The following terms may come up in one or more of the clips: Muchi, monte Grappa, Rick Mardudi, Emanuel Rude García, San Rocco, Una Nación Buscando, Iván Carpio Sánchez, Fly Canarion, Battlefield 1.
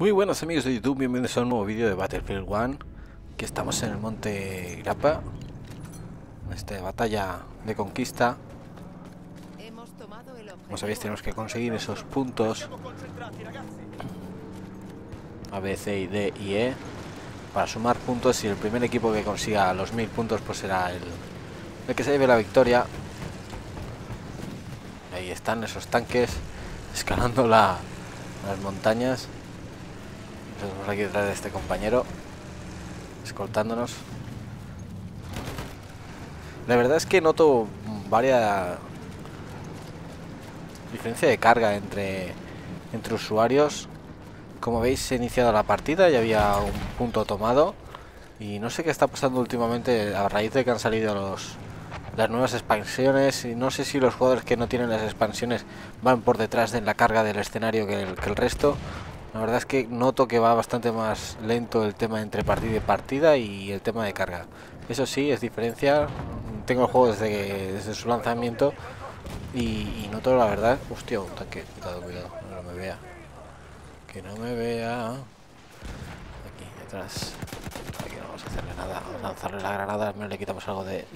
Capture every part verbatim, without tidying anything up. Muy buenas amigos de YouTube, bienvenidos a un nuevo vídeo de Battlefield uno. Aquí estamos en el monte Grappa, esta batalla de conquista. Como sabéis, tenemos que conseguir esos puntos A, B, C, y D y E para sumar puntos, y el primer equipo que consiga los mil puntos pues será el, el que se lleve la victoria. Ahí están esos tanques escalando la, las montañas. Estamos aquí detrás de este compañero, escoltándonos. La verdad es que noto varias diferencia de carga entre, entre usuarios. Como veis, he iniciado la partida y había un punto tomado. Y no sé qué está pasando últimamente a raíz de que han salido los, las nuevas expansiones. Y no sé si los jugadores que no tienen las expansiones van por detrás de la carga del escenario que el, que el resto. La verdad es que noto que va bastante más lento el tema entre partida y partida y el tema de carga. Eso sí, es diferencia. Tengo el juego desde, desde su lanzamiento y, y noto la verdad... Hostia, un tanque. Cuidado, cuidado. No me vea. Que no me vea. Aquí, detrás. Aquí no vamos a hacerle nada. Vamos a lanzarle la granada. Al menos le quitamos algo de...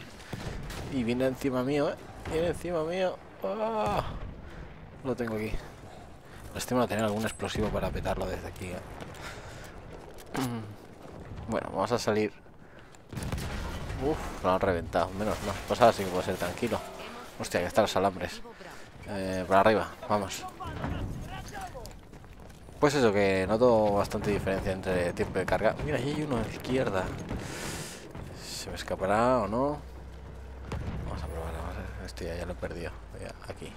Y viene encima mío, ¿eh? Viene encima mío. ¡Ah! Lo tengo aquí. Lástima no tener algún explosivo para petarlo desde aquí, ¿eh? Bueno, vamos a salir. Uf, lo han reventado. Menos mal. Pues ahora sí que puedo ser tranquilo. Hostia, que están los alambres. Eh, para arriba, vamos. Pues eso, que noto bastante diferencia entre tiempo de carga. Mira, ahí hay uno a la izquierda. ¿Se me escapará o no? Vamos a probar. Vamos a ver. Este ya, ya lo he perdido. Ya, aquí.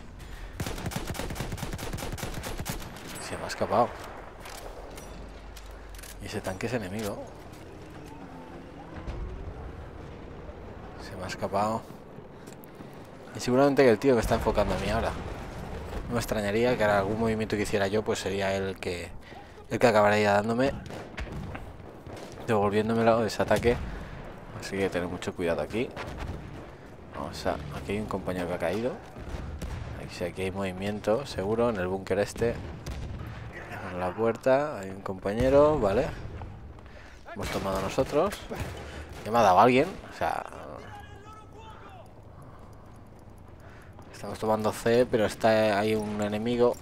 Se me ha escapado. Y ese tanque es enemigo. Se me ha escapado. Y seguramente que el tío que está enfocando a mí ahora. No me extrañaría que ahora algún movimiento que hiciera yo pues sería el que el que acabaría dándome, devolviéndomelo de ese ataque. Así que hay que tener mucho cuidado aquí. Vamos a... Aquí hay un compañero que ha caído. Aquí, aquí hay movimiento, seguro, en el búnker este. La puerta, hay un compañero, vale. Hemos tomado nosotros. ¿Qué me ha dado alguien? O sea, estamos tomando C, pero está hay un enemigo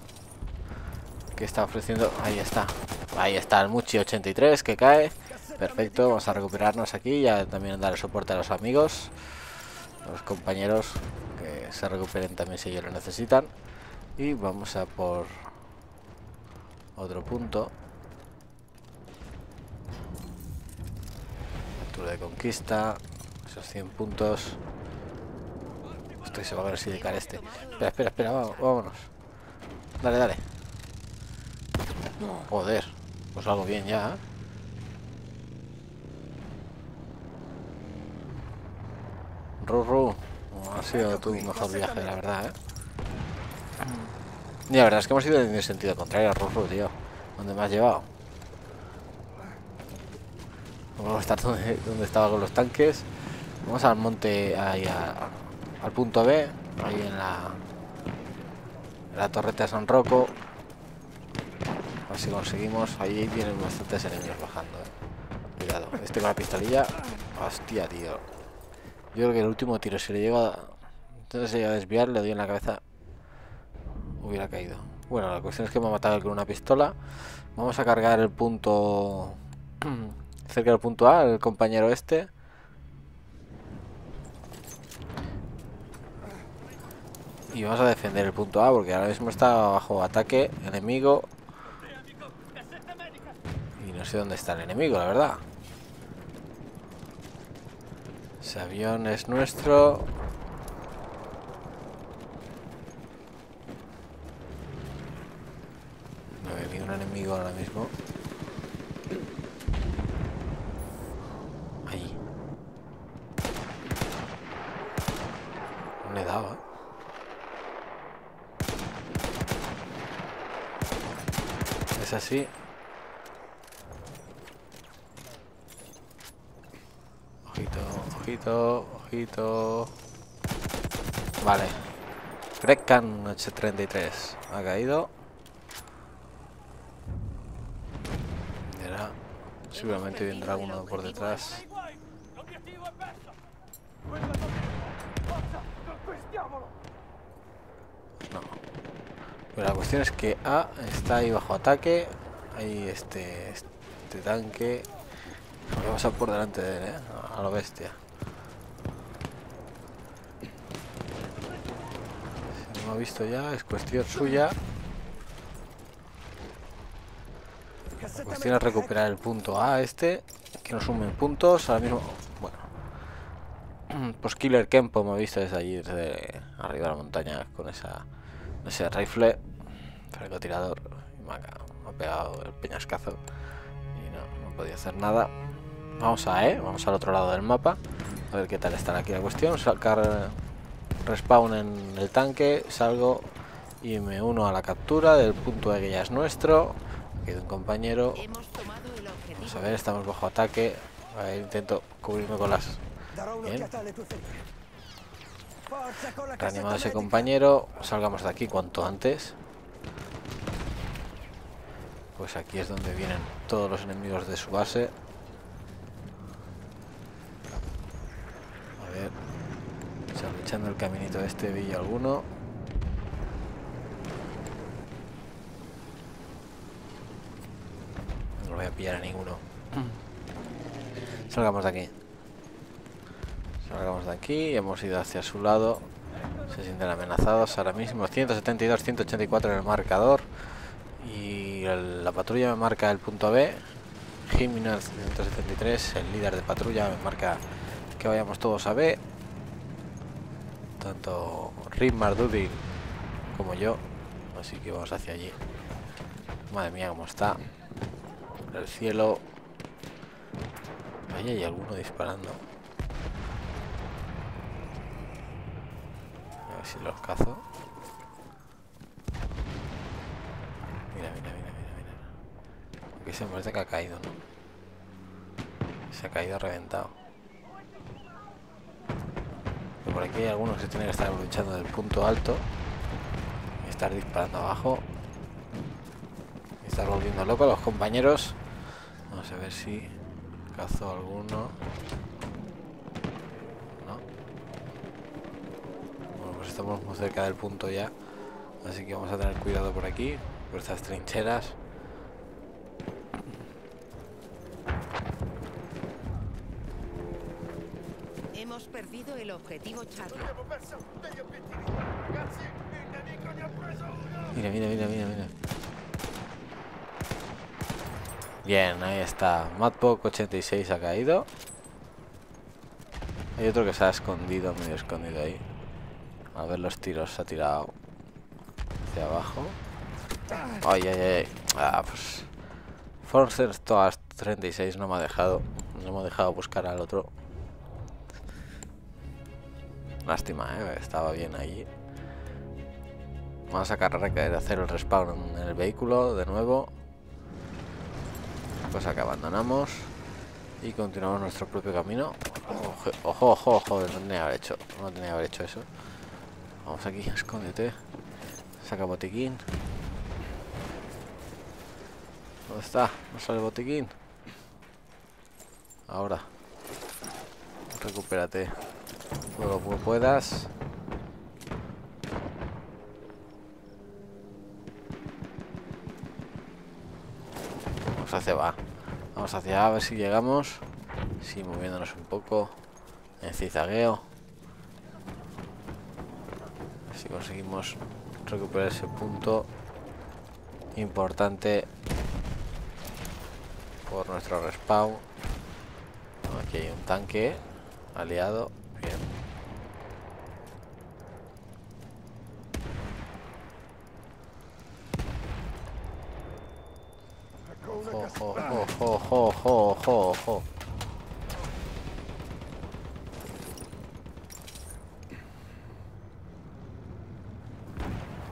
que está ofreciendo. Ahí está, ahí está el Muchi ochenta y tres que cae. Perfecto, vamos a recuperarnos aquí. Ya también darle soporte a los amigos, a los compañeros que se recuperen también si ellos lo necesitan. Y vamos a por otro punto. Altura de conquista. Esos cien puntos. Estoy se va a ver si de cara este. Espera, espera, espera, vámonos. Dale, dale. Joder. Pues algo bien ya, ¿eh? Ruru. Ha sido tu mejor viaje, la verdad, ¿eh? Y la verdad es que hemos ido en el sentido contrario al Rufo, tío. ¿Dónde me has llevado? Vamos a estar donde, donde estaba con los tanques. Vamos al monte, ahí a, al punto B, ahí en la, en la torreta de San Rocco. A ver si conseguimos. Ahí vienen bastantes enemigos bajando, eh. Cuidado. Este con la pistolilla. Hostia, tío. Yo creo que el último tiro, si le llego a... Entonces se llega a desviar, le doy en la cabeza. Hubiera caído. Bueno, la cuestión es que me ha matado con una pistola. Vamos a cargar el punto cerca del punto A, el compañero este. Y vamos a defender el punto A porque ahora mismo está bajo ataque enemigo. Y no sé dónde está el enemigo, la verdad. Ese avión es nuestro. Un enemigo ahora mismo. Ahí. No le he dado, ¿eh? Es así. Ojito, ojito, ojito. Vale. Grecan H treinta y tres ha caído. Seguramente vendrá uno por detrás. No. Pero la cuestión es que A está ahí bajo ataque. Ahí este, este tanque. Vamos a por delante de él, ¿eh? A lo bestia. Si no ha visto ya, es cuestión suya. La cuestión es recuperar el punto A este, que nos sumen puntos. Ahora mismo, bueno, pues Killer Kempo me ha visto desde allí, desde arriba de la montaña con esa, ese rifle, francotirador, y me ha, me ha pegado el peñascazo y no, no podía hacer nada. Vamos a E, vamos al otro lado del mapa, a ver qué tal está aquí la cuestión. Sacar respawn en el tanque, salgo y me uno a la captura del punto E que ya es nuestro. De un compañero. Vamos a ver, estamos bajo ataque. A ver, intento cubrirme con las. Bien. Reanimado ese compañero. Salgamos de aquí cuanto antes. Pues aquí es donde vienen todos los enemigos de su base. A ver. Aprovechando el caminito este, vi alguno. No voy a pillar a ninguno. Salgamos de aquí. Salgamos de aquí. Hemos ido hacia su lado. Se sienten amenazados ahora mismo. ciento setenta y dos, ciento ochenta y cuatro en el marcador. Y el, la patrulla me marca el punto B. Jiménez ciento setenta y tres, el líder de patrulla, me marca que vayamos todos a B. Tanto Rick Mardudi como yo. Así que vamos hacia allí. Madre mía, cómo está el cielo. Ahí hay alguno disparando. A ver si los cazo. Mira, mira, mira, mira, mira. Porque se parece que ha caído, ¿no? Se ha caído reventado. Pero por aquí hay algunos que tienen que estar luchando del punto alto y estar disparando abajo. Y estar volviendo loco a los compañeros. Vamos a ver si cazo alguno. No. Bueno, pues estamos muy cerca del punto ya. Así que vamos a tener cuidado por aquí, por estas trincheras. Hemos perdido el objetivo Charlie. Mira, mira, mira, mira, mira. Bien, ahí está. Matbook ochenta y seis ha caído. Hay otro que se ha escondido, medio escondido ahí. A ver los tiros, se ha tirado hacia abajo. Ay, ay, ay. Ah, pues. Forcer Toast treinta y seis no me ha dejado. No me ha dejado buscar al otro. Lástima, ¿eh? Estaba bien allí. Vamos a cargar, hacer el respawn en el vehículo de nuevo. Cosa que abandonamos y continuamos nuestro propio camino. Ojo, ojo, ojo, no tenía que haber hecho, no tenía que haber hecho eso. Vamos aquí, escóndete. Saca botiquín. ¿Dónde está? No sale el botiquín. Ahora. Recupérate. Todo lo que puedas. Hacia A. Vamos hacia A, a ver si llegamos. Sí, moviéndonos un poco en zigzagueo. Si conseguimos recuperar ese punto importante por nuestro respawn. Aquí hay un tanque aliado. Bien. Ojo, ojo, ojo, ojo, ojo.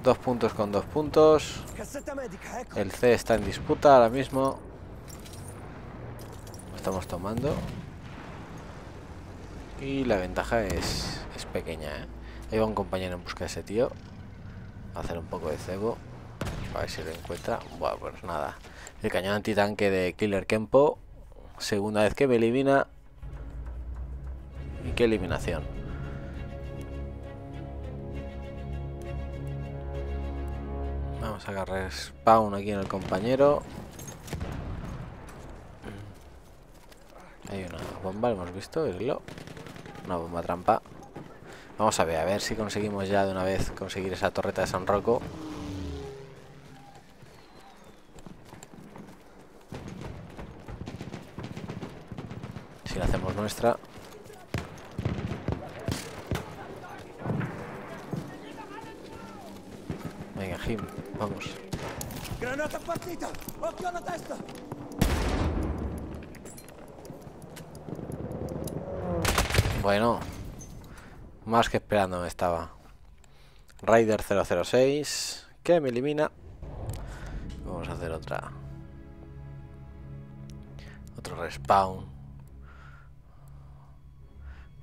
Dos puntos con dos puntos. El C está en disputa ahora mismo. Lo estamos tomando. Y la ventaja es, es pequeña, ¿eh? Ahí va un compañero en busca de ese tío. A hacer un poco de cebo. A ver si lo encuentra. Bueno, pues nada. El cañón antitanque de Killer Kempo Segunda vez que me elimina. ¿Y qué eliminación? Vamos a agarrar spawn aquí en el compañero. Hay una bomba, hemos visto, irlo. Una bomba trampa. Vamos a ver, a ver si conseguimos ya de una vez conseguir esa torreta de San Rocco. Si la hacemos nuestra. Venga, Jim, vamos. Granata partita, occhio alla testa. Bueno, más que esperando me estaba. Raider cero cero seis, que me elimina. Vamos a hacer otra. Otro respawn.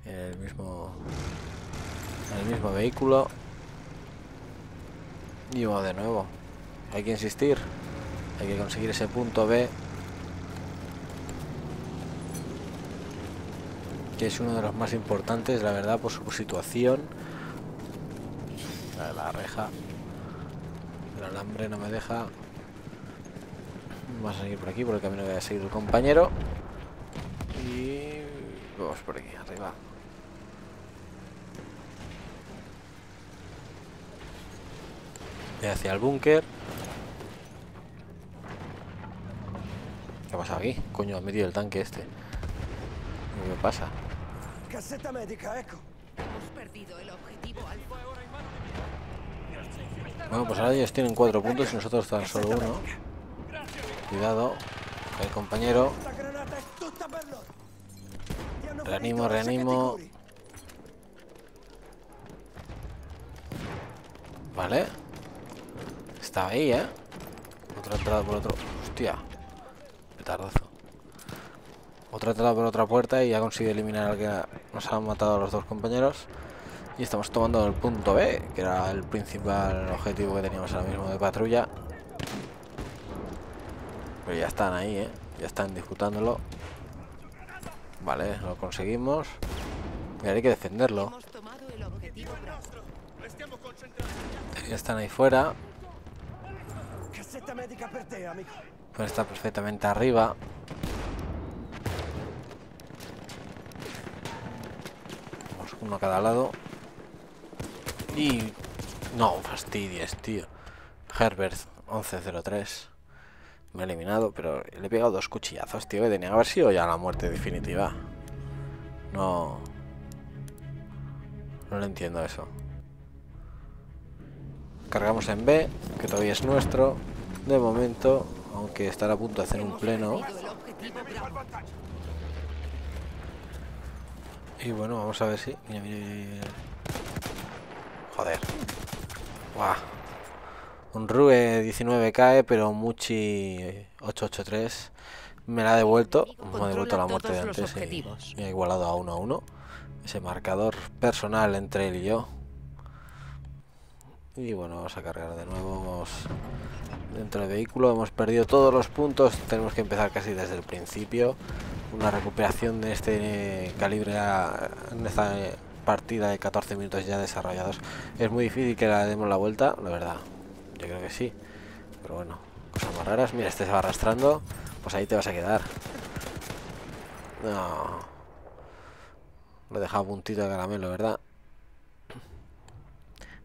En el mismo. En el mismo vehículo. Y vamos de nuevo. Hay que insistir. Hay que conseguir ese punto B. Que es uno de los más importantes, la verdad, por su situación. La, la reja, el alambre no me deja. Vamos a seguir por aquí, por el camino que ha seguido el compañero. Y vamos por aquí, arriba. Y hacia el búnker. ¿Qué ha pasado aquí? Coño, ha metido el tanque este. ¿Qué pasa? Caseta médica, eco. Hemos perdido el objetivo alfa. Bueno, pues ahora ellos tienen cuatro puntos y nosotros tan solo uno. Cuidado, el compañero. Reanimo, reanimo. Vale. Estaba ahí, ¿eh? Otra entrada por otro. Hostia. Petardazo. Otra entrada por otra puerta y ya consigue eliminar al que nos han matado a los dos compañeros. Y estamos tomando el punto B, que era el principal objetivo que teníamos ahora mismo de patrulla. Pero ya están ahí, ¿eh? Ya están disputándolo. Vale, lo conseguimos. Y ahora hay que defenderlo. Ya están ahí fuera. Pues está perfectamente arriba. Uno a cada lado. Y... no fastidies, tío. Herbert, once cero tres. Me ha eliminado, pero le he pegado dos cuchillazos, tío. Que tenía que haber sido ya la muerte definitiva. No... no le entiendo eso. Cargamos en B, que todavía es nuestro. De momento, aunque estará a punto de hacer un pleno. Y bueno, vamos a ver si... mira, mira, mira. Joder. Buah. Un Rue diecinueve cae, pero Muchi ocho ocho tres me la ha devuelto. Me ha devuelto la muerte de antes y me ha igualado a uno a uno. Ese marcador personal entre él y yo. Y bueno, vamos a cargar de nuevo. Vamos dentro del vehículo. Hemos perdido todos los puntos. Tenemos que empezar casi desde el principio. Una recuperación de este calibre en esta partida de catorce minutos ya desarrollados. Es muy difícil que la demos la vuelta, la verdad. Yo creo que sí. Pero bueno, cosas más raras. Mira, este se va arrastrando. Pues ahí te vas a quedar. No. Lo he dejado puntito de caramelo, ¿verdad?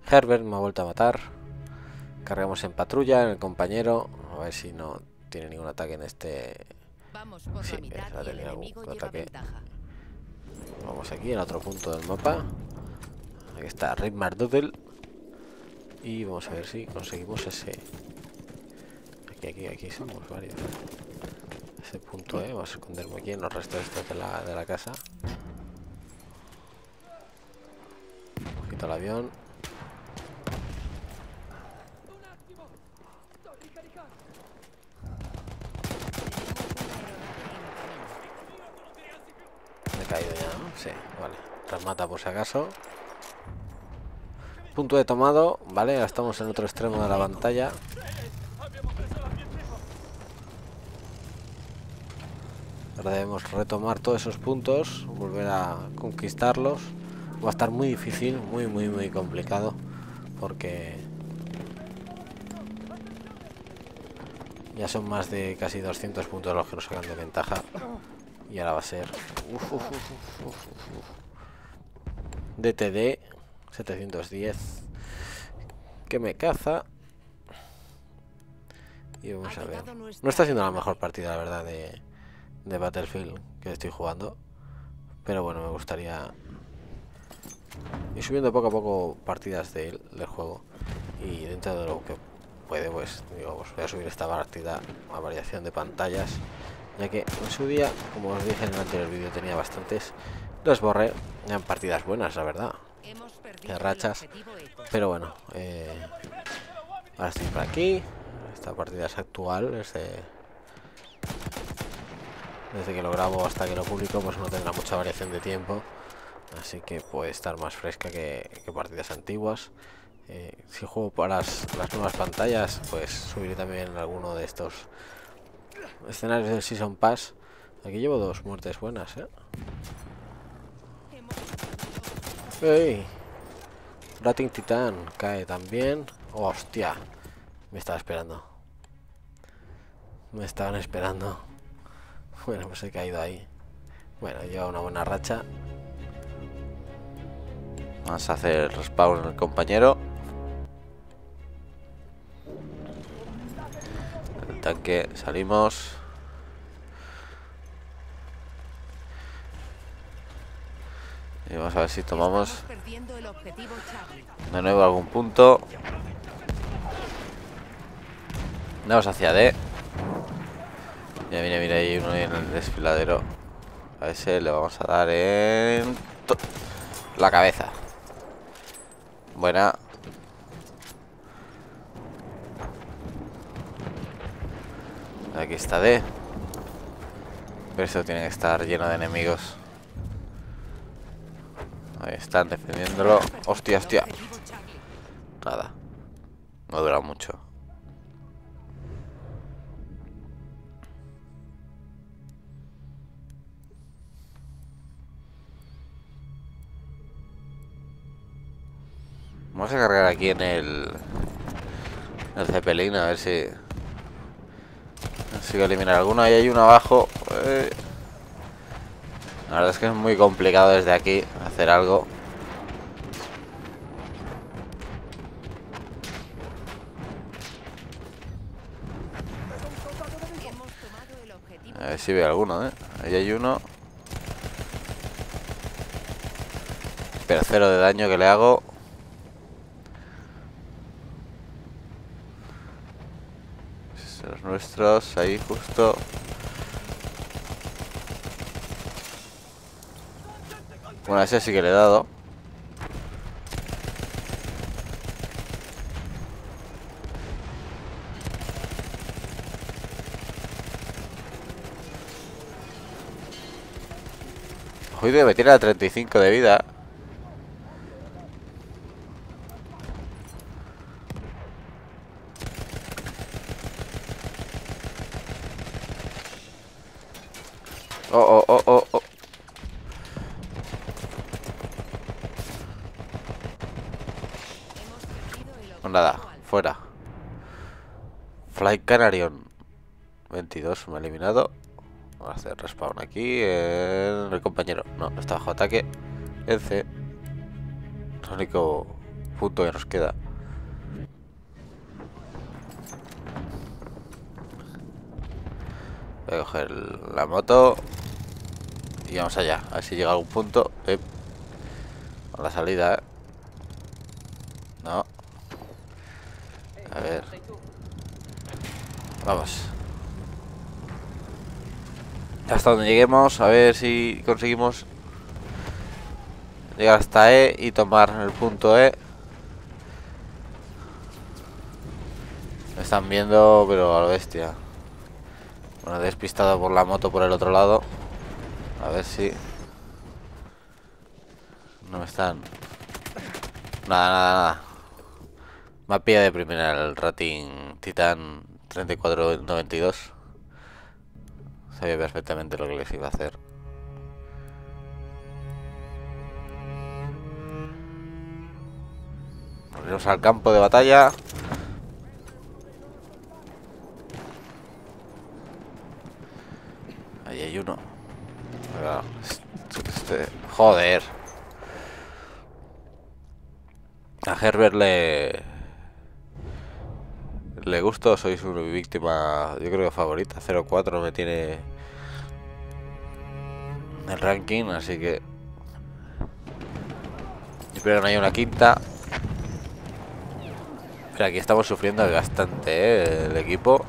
Herbert me ha vuelto a matar. Cargamos en patrulla, en el compañero. A ver si no tiene ningún ataque en este... sí, ha tenido algún ataque. Vamos aquí al otro punto del mapa. Aquí está Rick Mardoodle. Y vamos a ver si conseguimos ese. Aquí, aquí, aquí somos varios. Ese punto, eh. Vamos a esconderme aquí en los restos estos de la, de la casa. Quito el avión. Caído ya, ¿no? Sí, vale. Remata por si acaso. Punto de tomado, vale. Ahora estamos en otro extremo de la pantalla. Ahora debemos retomar todos esos puntos, volver a conquistarlos. Va a estar muy difícil, muy, muy, muy complicado, porque ya son más de casi doscientos puntos los que nos sacan de ventaja. Y ahora va a ser uf, uf, uf, uf, uf. D T D setecientos diez que me caza. Y vamos a ver. No está siendo la mejor partida, la verdad, de, de Battlefield que estoy jugando. Pero bueno, me gustaría ir subiendo poco a poco partidas del, del juego. Y dentro de lo que puede, pues digo, pues voy a subir esta partida a variación de pantallas, ya que en su día, como os dije en el anterior vídeo, tenía bastantes. Los borré, eran partidas buenas, la verdad, de rachas. Pero bueno, eh, ahora estoy por aquí. Esta partida es actual, desde, desde que lo grabo hasta que lo publico, pues no tendrá mucha variación de tiempo, así que puede estar más fresca que, que partidas antiguas. Eh, si juego para las, las nuevas pantallas, pues subiré también alguno de estos escenarios del Season Pass. Aquí llevo dos muertes buenas, ¿eh? ¡Ey! Rating Titán cae también. ¡Oh, hostia! Me estaba esperando. Me estaban esperando. Bueno, pues he caído ahí. Bueno, lleva una buena racha. Vamos a hacer el respawn al compañero. El tanque, salimos. Y vamos a ver si tomamos de nuevo algún punto. Vamos hacia D. Mira, mira, mira, hay uno en el desfiladero. A ese le vamos a dar en la cabeza. Buena. Aquí está D. Pero esto tiene que estar lleno de enemigos. Ahí están defendiéndolo. Hostia, hostia. Nada. No ha durado mucho. Vamos a cargar aquí en el, el Zeppelin, a ver si consigo eliminar alguno. Ahí hay uno abajo. Eh. La verdad es que es muy complicado desde aquí hacer algo. A ver si veo alguno, ¿eh? Ahí hay uno. Pero cero de daño que le hago. Los nuestros, ahí justo. Bueno, a ese sí que le he dado. Joder, me tira a treinta y cinco de vida. Oh, oh, oh, oh, oh. No, nada, fuera. Fly Canarion veintidós, me ha eliminado. Vamos a hacer respawn aquí. En el compañero, no, está bajo ataque. El C. El único punto que nos queda. Voy a coger la moto. Y vamos allá, a ver si llega a algún punto. Eh. A la salida, ¿eh? No. A ver. Vamos. Hasta donde lleguemos, a ver si conseguimos llegar hasta E y tomar el punto E. Me están viendo, pero a lo bestia. Bueno, despistado por la moto por el otro lado. A ver si no me están. Nada, nada, nada. Me pilla de primera el Rating Titan treinta y cuatro noventa y dos. Sabía perfectamente lo que les iba a hacer. Volvemos al campo de batalla. Ahí hay uno. Este, joder. A Herbert le... Le gusto, soy su víctima, yo creo que favorita. cero cuatro me tiene el ranking, así que espero que no haya una quinta. Pero aquí estamos sufriendo bastante, ¿eh? El equipo.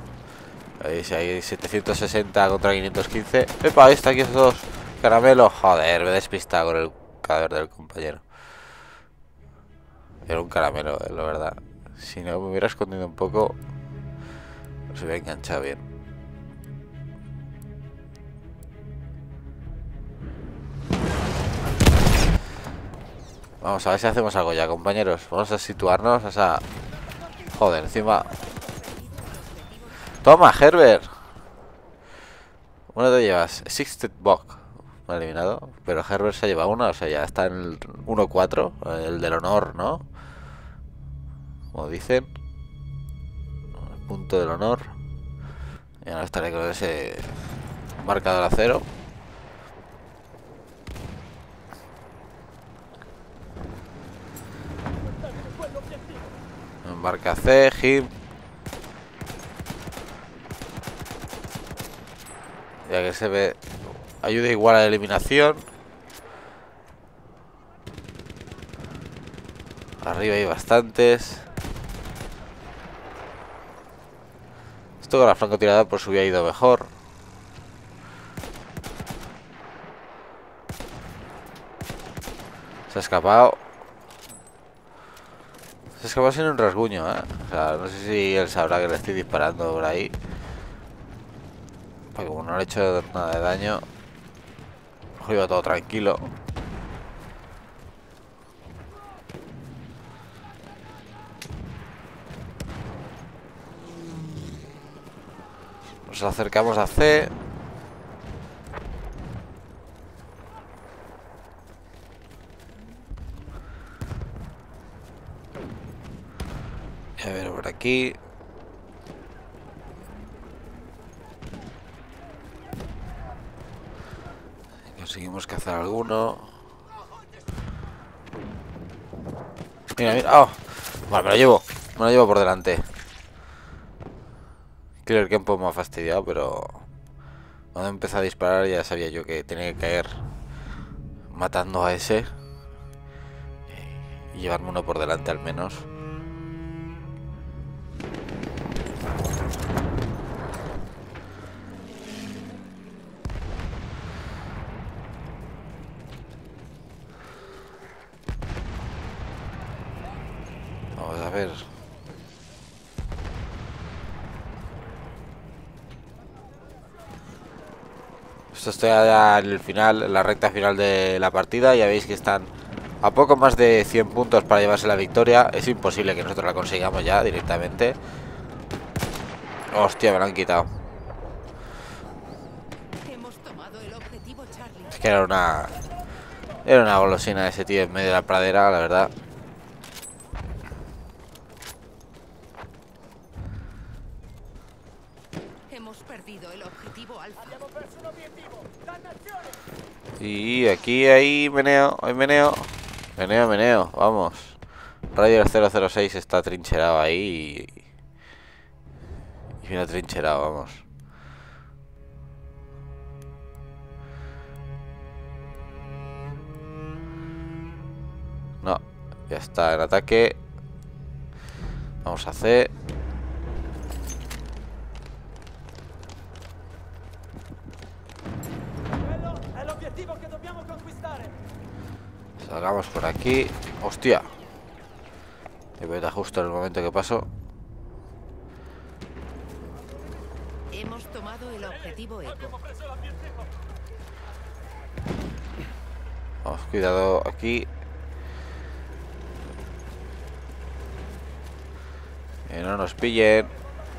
Ahí hay setecientos sesenta contra quinientos quince. ¡Epa! Ahí está, aquí esos dos caramelos. Joder, me he despistado con el cadáver del compañero. Era un caramelo, eh, la verdad. Si no me hubiera escondido un poco, se hubiera enganchado bien. Vamos a ver si hacemos algo ya, compañeros. Vamos a situarnos, o sea... Joder, encima... ¡Toma, Herbert! Una te llevas. Sixth Bock. Me ha eliminado. Pero Herbert se ha llevado una, o sea, ya está en el uno cuatro. El del honor, ¿no? Como dicen, el punto del honor. Ya no estaré con ese marcador a cero. Marca C, Jim. Ya que se ve, ayuda igual a la eliminación. Arriba hay bastantes. Esto con la francotirada pues hubiera ido mejor. Se ha escapado. Se ha escapado sin un rasguño, ¿eh? O sea, no sé si él sabrá que le estoy disparando por ahí. Porque como no le he hecho nada de daño, mejor iba todo tranquilo. Nos acercamos a C. A ver, por aquí. Conseguimos cazar alguno. Mira, mira. ¡Oh! Vale, me lo llevo. Me lo llevo por delante. Creo que el campo me ha fastidiado, pero cuando empecé a disparar ya sabía yo que tenía que caer matando a ese y llevarme uno por delante al menos. Vamos a ver. Esto está en el final, en la recta final de la partida. Ya veis que están a poco más de cien puntos para llevarse la victoria. Es imposible que nosotros la consigamos ya directamente. Hostia, me la han quitado. Es que era una... Era una golosina ese tío en medio de la pradera, la verdad. Y aquí, ahí, meneo, ahí meneo, meneo, meneo, vamos. Rayo cero cero seis está trincherado ahí y... y viene trincherado, vamos. No, ya está en ataque. Vamos a C. Salgamos por aquí. ¡Hostia! Te voy a dar justo en el momento que paso. Hemos tomado el objetivo eco. Vamos, cuidado aquí. Que no nos pillen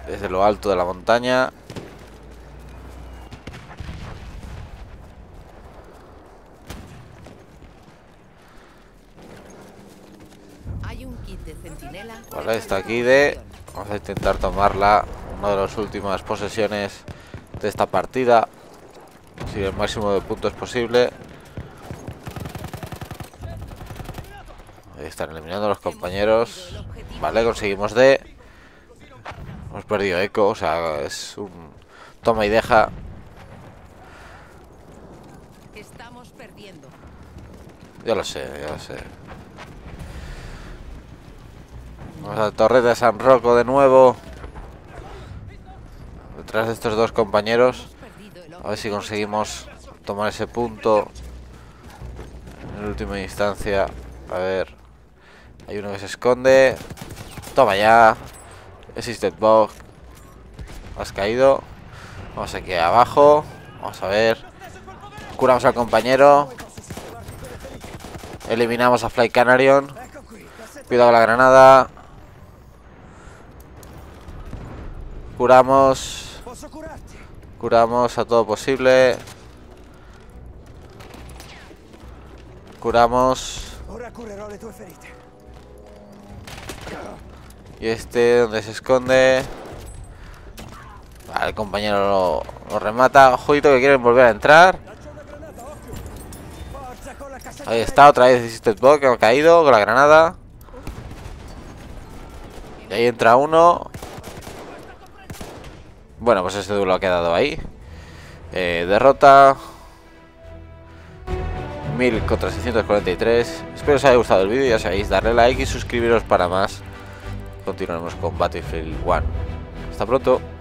desde lo alto de la montaña. La está aquí de... Vamos a intentar tomarla. Una de las últimas posesiones de esta partida. Conseguir el máximo de puntos posible. Ahí están eliminando a los compañeros. Vale, conseguimos de... Hemos perdido eco, o sea, es un toma y deja. Estamos perdiendo. Ya lo sé, ya lo sé. Vamos a la torre de San Rocco de nuevo. Detrás de estos dos compañeros. A ver si conseguimos tomar ese punto en última instancia. A ver. Hay uno que se esconde. Toma ya. Existed bug. Has caído. Vamos aquí abajo. Vamos a ver. Curamos al compañero. Eliminamos a Fly Canarion. Cuidado con la granada. Curamos. Curamos a todo posible. Curamos. Y este, donde se esconde. Vale, el compañero lo, lo remata. Ojito que quieren volver a entrar. Ahí está, otra vez hiciste el bot que ha caído con la granada. Y ahí entra uno. Bueno, pues ese duelo ha quedado ahí. Eh, derrota. mil cuatrocientos cuarenta y tres. Espero os haya gustado el vídeo. Ya sabéis, darle like y suscribiros para más. Continuaremos con Battlefield uno. Hasta pronto.